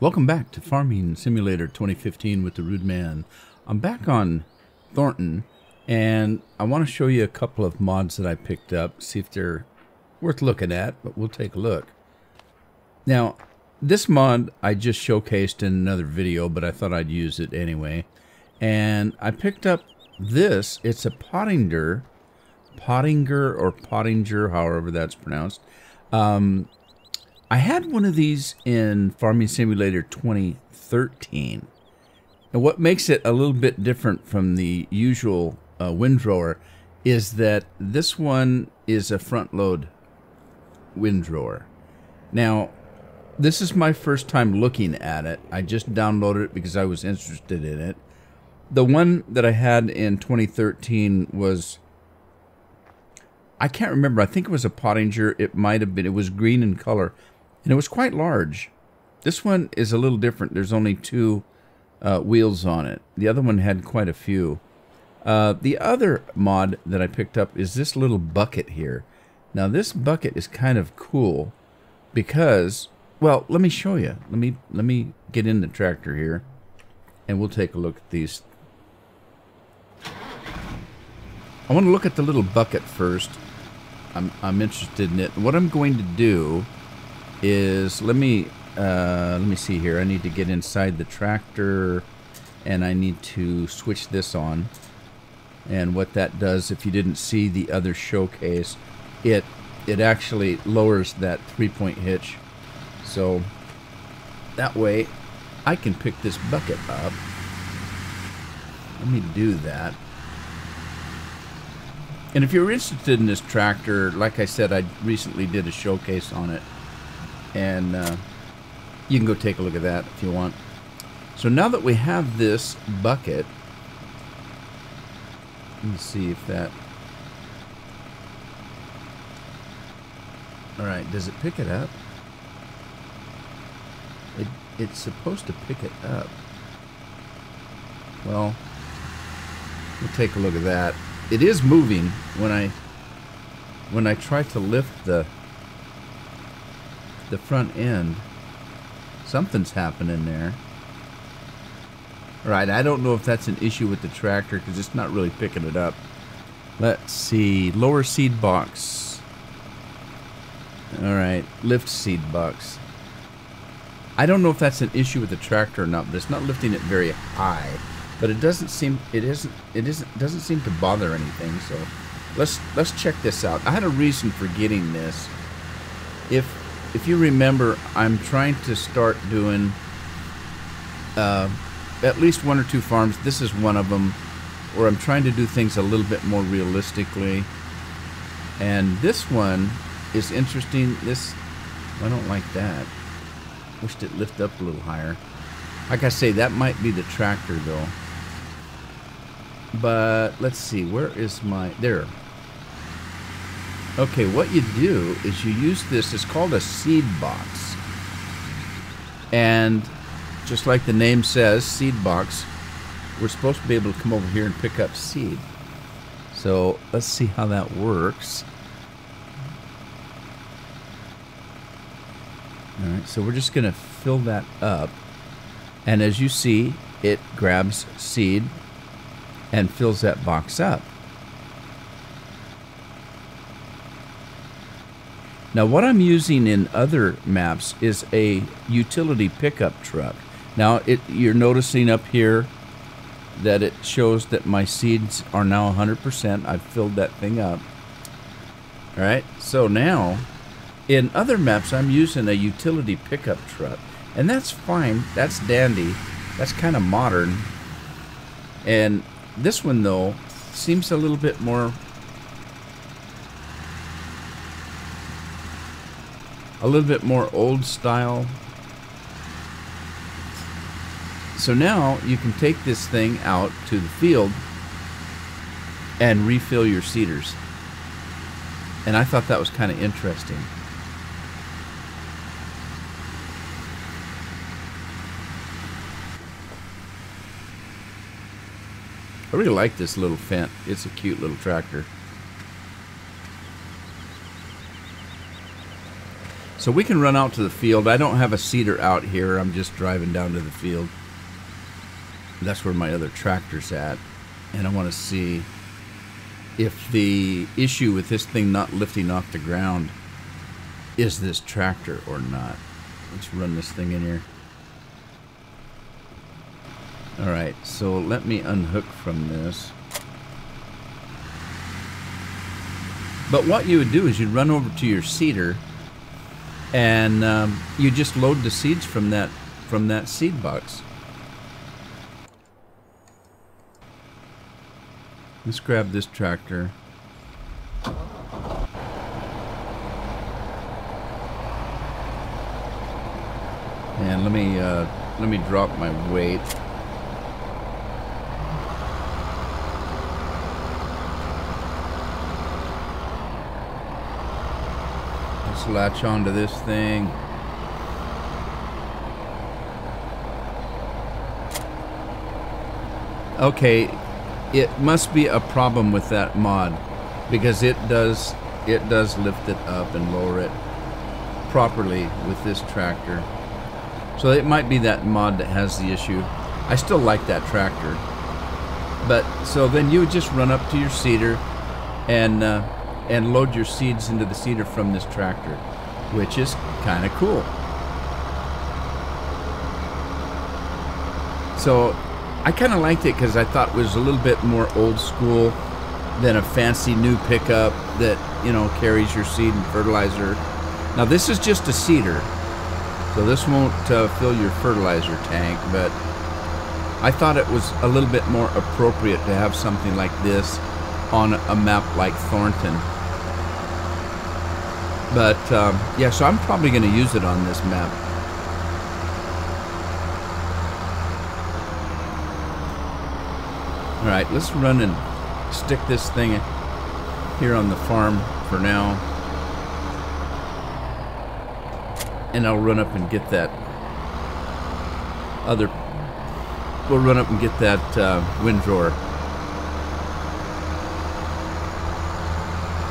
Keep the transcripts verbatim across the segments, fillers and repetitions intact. Welcome back to Farming Simulator twenty fifteen with The Rude Man. I'm back on Thornton, and I want to show you a couple of mods that I picked up, see if they're worth looking at, but we'll take a look. Now, this mod I just showcased in another video, but I thought I'd use it anyway. And I picked up this. It's a Pottinger, Pottinger or Pottinger, however that's pronounced. Um... I had one of these in Farming Simulator twenty thirteen. And what makes it a little bit different from the usual uh, windrower is that this one is a front load windrower. Now, this is my first time looking at it. I just downloaded it because I was interested in it. The one that I had in twenty thirteen was, I can't remember, I think it was a Pottinger. It might have been, it was green in color. And it was quite large. This one is a little different. There's only two uh, wheels on it. The other one had quite a few. Uh, the other mod that I picked up is this little bucket here. Now this bucket is kind of cool because, well, let me show you. Let me let me get in the tractor here, and we'll take a look at these. I want to look at the little bucket first. I'm I'm interested in it. What I'm going to do is let me uh, let me see here. I need to get inside the tractor, and I need to switch this on. And what that does, if you didn't see the other showcase, it it actually lowers that three-point hitch. So that way, I can pick this bucket up. Let me do that. And if you're interested in this tractor, like I said, I recently did a showcase on it. And uh, you can go take a look at that if you want. So now that we have this bucket, let me see if that... Alright, does it pick it up? It, it's supposed to pick it up. Well, we'll take a look at that. It is moving when I when I try to lift the the front end. Something's happening there. All right, I don't know if that's an issue with the tractor because it's not really picking it up. Let's see, lower seed box. All right, lift seed box. I don't know if that's an issue with the tractor or not, but it's not lifting it very high. But it doesn't seem it isn't it isn't doesn't seem to bother anything. So let's let's check this out. I had a reason for getting this. If If you remember, I'm trying to start doing uh, at least one or two farms. This is one of them where I'm trying to do things a little bit more realistically. And this one is interesting. This, I don't like that. Wished it lift up a little higher. Like I say, that might be the tractor though. But let's see, where is my, there. Okay, what you do is you use this, it's called a seed box. And just like the name says, seed box, we're supposed to be able to come over here and pick up seed. So let's see how that works. All right, so we're just gonna fill that up. And as you see, it grabs seed and fills that box up. Now what I'm using in other maps is a utility pickup truck. Now it, you're noticing up here that it shows that my seeds are now one hundred percent. I've filled that thing up. All right, so now in other maps I'm using a utility pickup truck. And that's fine, that's dandy, that's kind of modern. And this one though seems a little bit more a little bit more old style. So now you can take this thing out to the field and refill your seeders. And I thought that was kind of interesting. I really like this little Fent. It's a cute little tractor. So we can run out to the field. I don't have a seeder out here. I'm just driving down to the field. That's where my other tractor's at. And I want to see if the issue with this thing not lifting off the ground is this tractor or not. Let's run this thing in here. All right, so let me unhook from this. But what you would do is you'd run over to your seeder, and um, you just load the seeds from that from that seed box. Let's grab this tractor. And let me uh, let me drop my weight. Let's latch onto this thing. Okay, it must be a problem with that mod, because it does it does lift it up and lower it properly with this tractor. So it might be that mod that has the issue. I still like that tractor. But so then you would just run up to your seeder and uh, and load your seeds into the seeder from this tractor, which is kind of cool. So I kind of liked it because I thought it was a little bit more old school than a fancy new pickup that, you know, carries your seed and fertilizer. Now this is just a seeder. So this won't uh, fill your fertilizer tank, but I thought it was a little bit more appropriate to have something like this on a map like Thornton. But um, yeah, so I'm probably going to use it on this map. All right, let's run and stick this thing here on the farm for now. And I'll run up and get that other, we'll run up and get that uh, windrower.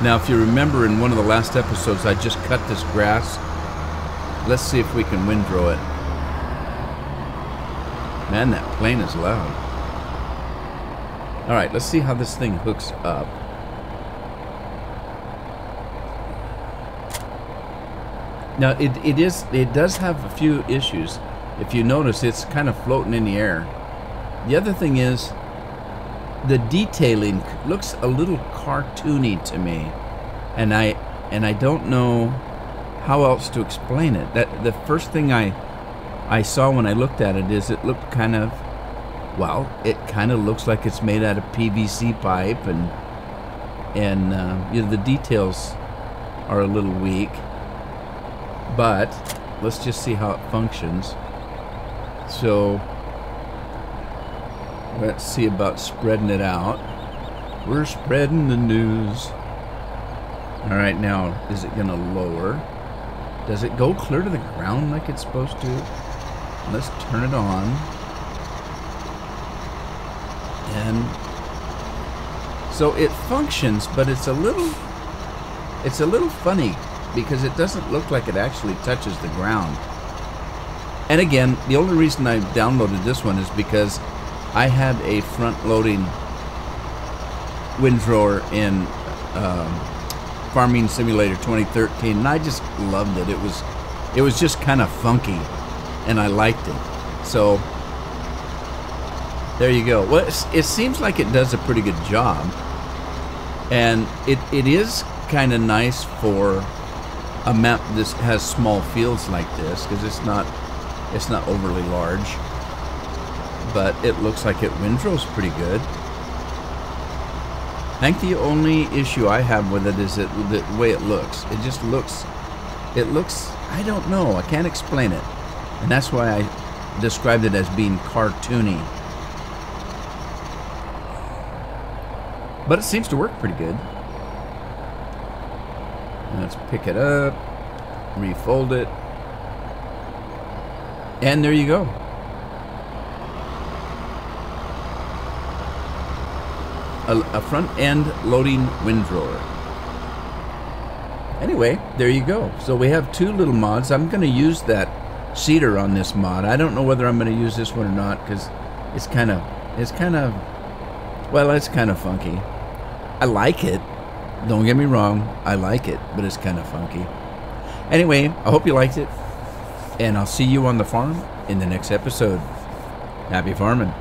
Now, if you remember in one of the last episodes, I just cut this grass. Let's see if we can windrow it. Man, that plane is loud. All right, let's see how this thing hooks up. Now it, it is it does have a few issues. If you notice, it's kind of floating in the air. The other thing is the detailing looks a little cartoony to me, and I and I don't know how else to explain it. That the first thing I I saw when I looked at it is it looked kind of, well, it kind of looks like it's made out of P V C pipe, and and uh, you know, the details are a little weak. But let's just see how it functions. So let's see about spreading it out. We're spreading the news. All right, now is it gonna lower? Does it go clear to the ground like it's supposed to? Let's turn it on. And so it functions, but it's a little, it's a little funny, because it doesn't look like it actually touches the ground. And again, the only reason I downloaded this one is because I had a front-loading windrower in um, Farming Simulator twenty thirteen, and I just loved it. It was, it was just kind of funky, and I liked it. So there you go. Well, it's, it seems like it does a pretty good job, and it it is kind of nice for a map this has small fields like this, because it's not it's not overly large, but it looks like it windrows pretty good. I think the only issue I have with it is it, the way it looks. It just looks, it looks, I don't know, I can't explain it, and that's why I described it as being cartoony. But it seems to work pretty good. Let's pick it up, refold it, and there you go. A, a front-end loading windrower. anyway, there you go. So we have two little mods. I'm going to use that cedar on this mod. I don't know whether I'm going to use this one or not, because it's kind of, it's kind of, well, it's kind of funky. I like it. Don't get me wrong. I like it, but it's kind of funky. Anyway, I hope you liked it, and I'll see you on the farm in the next episode. Happy farming.